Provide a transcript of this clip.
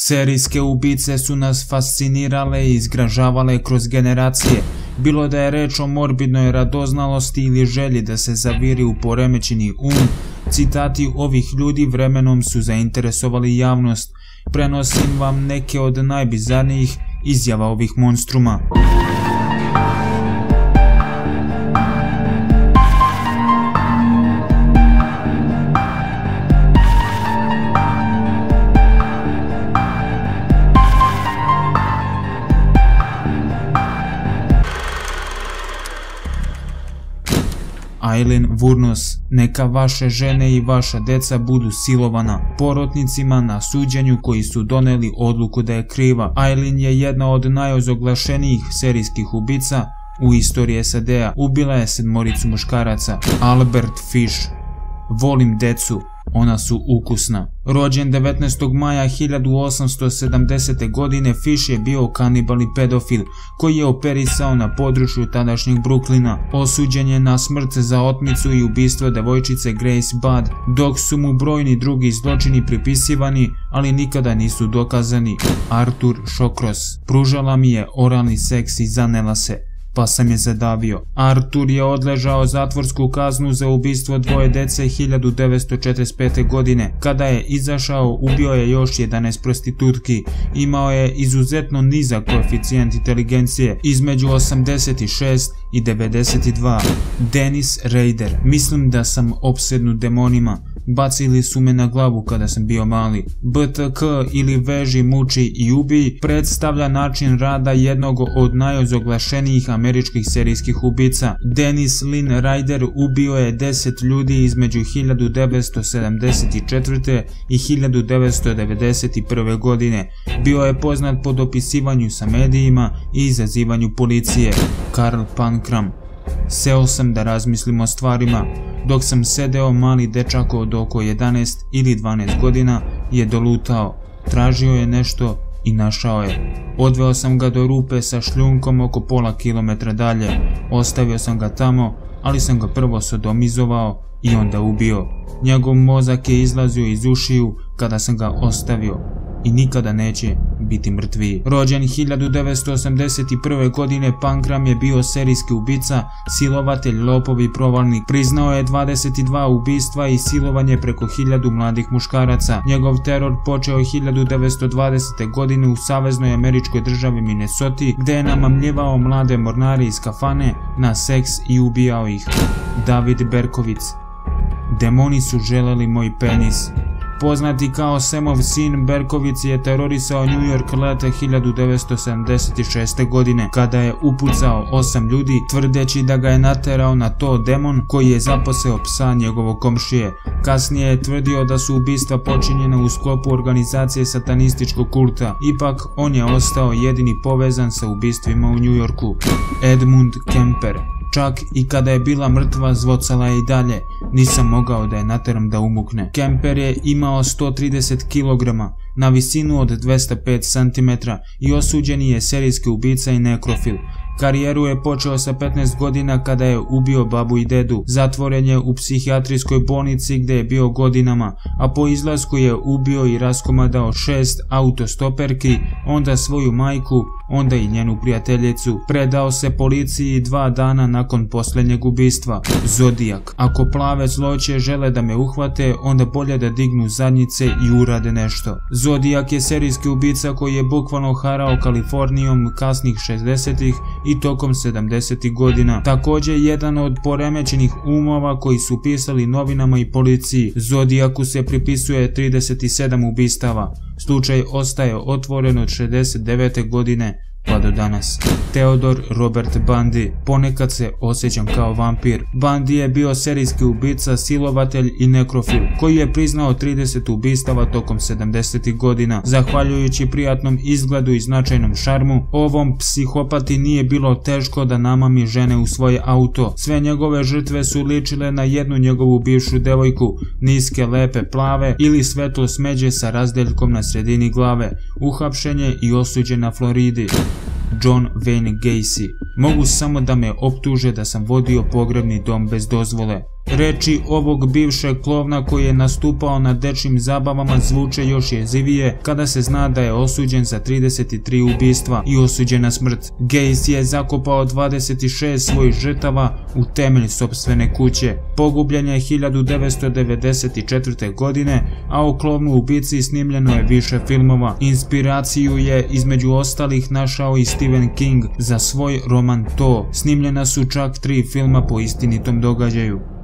Serijske ubice su nas fascinirale i zgražavale kroz generacije, bilo da je reč o morbidnoj radoznalosti ili želji da se zaviri u poremećeni um. Citati ovih ljudi vremenom su zainteresovali javnost. Prenosim vam neke od najbizarnijih izjava ovih monstruma. Aileen Wuornos, neka vaše žene i vaša deca budu silovana porotnicima na suđenju koji su doneli odluku da je kriva. Aileen je jedna od najozoglašenijih serijskih ubica u istoriji SAD-a. Ubila je 7 muškaraca. Albert Fish, volim decu, ona su ukusna. Rođen 19. maja 1870. godine, Fish je bio kanibal i pedofil koji je operisao na području tadašnjeg Bruklina. Osuđen je na smrt za otmicu i ubistvo devojčice Grace Budd, dok su mu brojni drugi zločini pripisivani, ali nikada nisu dokazani. Arthur Shokros, pružala mi je oralni seks i zanela se, pa sam je zadavio. Arthur je odležao zatvorsku kaznu za ubistvo 2 dece 1945. godine. Kada je izašao, ubio je još 11 prostitutki. Imao je izuzetno nizak koeficijent inteligencije, između 86 i 92. Dennis Rader, mislim da sam opsednut demonima. Bacili su me na glavu kada sam bio mali. BTK ili veži, muči i ubij predstavlja način rada jednog od najozoglašenijih američkih serijskih ubica. Dennis Lynn Rader ubio je 10 ljudi između 1974. i 1991. godine. Bio je poznat po dopisivanju sa medijima i izazivanju policije. Carl Panzram, seo sam da razmislim o stvarima. Dok sam sedeo, mali dečak od oko 11 ili 12 godina je dolutao. Tražio je nešto i našao je. Odveo sam ga do rupe sa šljunkom oko pola kilometra dalje. Ostavio sam ga tamo, ali sam ga prvo sodomizovao i onda ubio. Njegov mozak je izlazio iz ušiju kada sam ga ostavio i nikada neće biti mrtvi. Rođen 1981. godine, Panzram je bio serijski ubica, silovatelj, lopov i provalnik. Priznao je 22 ubistva i silovanje preko 1000 mladih muškaraca. Njegov teror počeo je 1920. godine u saveznoj američkoj državi Minnesota, gde je namamljivao mlade mornare iz kafane na seks i ubijao ih. David Berkowitz, demoni su želeli moj penis. Poznati kao Semov sin, Berkowitz je terorisao New York leta 1976. godine kada je upucao 8 ljudi tvrdeći da ga je naterao na to demon koji je zaposeo psa njegovog komšije. Kasnije je tvrdio da su ubistva počinjena u sklopu organizacije satanističkog kulta. Ipak, on je ostao jedini povezan sa ubistvima u New Yorku. Edmund Kemper, čak i kada je bila mrtva, zvocala je i dalje. Nisam mogao da je nateram da umukne. Kemper je imao 130 kg na visinu od 205 cm i osuđeni je serijski ubica i nekrofil. Karijeru je počeo sa 15 godina kada je ubio babu i dedu. Zatvoren je u psihijatrijskoj bolnici gdje je bio godinama, a po izlasku je ubio i raskomadao 6 autostoperki, onda svoju majku, onda i njenu prijateljicu. Predao se policiji 2 dana nakon posljednjeg ubistva. Zodijak, ako plave zloće žele da me uhvate, onda bolje da dignu zadnjice i urade nešto. Zodijak je serijski ubica koji je bukvalno harao Kalifornijom kasnih 60-ih i tokom 70-ih godina. Također jedan od poremećenih umova koji su pisali novinama i policiji. Zodijaku se pripisuje 37 ubistava. Slučaj ostaje otvoren od 69. godine pa do danas. Theodor Robert Bundy, ponekad se osjećam kao vampir. Bundy je bio serijski ubica, silovatelj i nekrofil koji je priznao 30 ubistava tokom 70-ih godina. Zahvaljujući prijatnom izgledu i značajnom šarmu, ovom psihopati nije bilo teško da namami žene u svoje auto. Sve njegove žrtve su ličile na jednu njegovu bivšu devojku, niske, lepe, plave ili svetlo smeđe sa razdeljkom na sredini glave. Uhapšen je i osuđen na Floridi. John Wayne Gacy, mogu samo da me optuže da sam vodio pogrebni dom bez dozvole. Reči ovog bivšeg klovna koji je nastupao na dečjim zabavama zvuče još jezivije kada se zna da je osuđen za 33 ubistva i osuđen na smrt. Gacy je zakopao 26 svojih žrtava u temelj sopstvene kuće. Pogubljen je 1994. godine, a o klovnu ubici snimljeno je više filmova. Inspiraciju je između ostalih našao i Stephen King za svoj roman To. Snimljena su čak 3 filma po istinitom događaju.